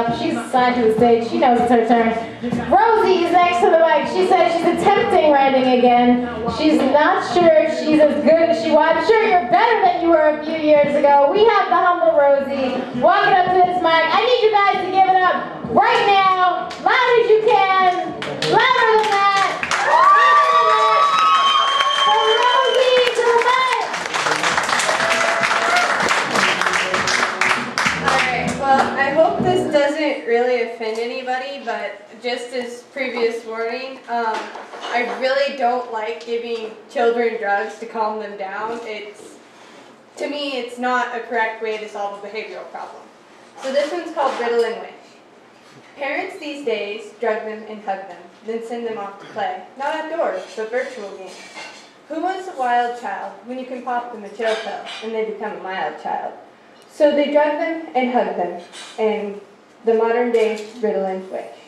up. She's assigned to the stage. She knows it's her turn. Rosie is next to the mic. She says she's attempting writing again. She's not sure if she's as good as she was. I'm sure you're better than you were a few years ago. We have the humble Rosie walking up to this mic. I need you guys to give it up right now. Loud as you can. Louder than that. I hope this doesn't really offend anybody, but just as previous warning, I really don't like giving children drugs to calm them down. To me, it's not a correct way to solve a behavioral problem. So this one's called Ritalin Wish. Parents these days drug them and hug them, then send them off to play. Not outdoors, but virtual games. Who wants a wild child when you can pop them a chill pill and they become a mild child? So they drug them and hugged them, and the modern-day Ritalin Wish.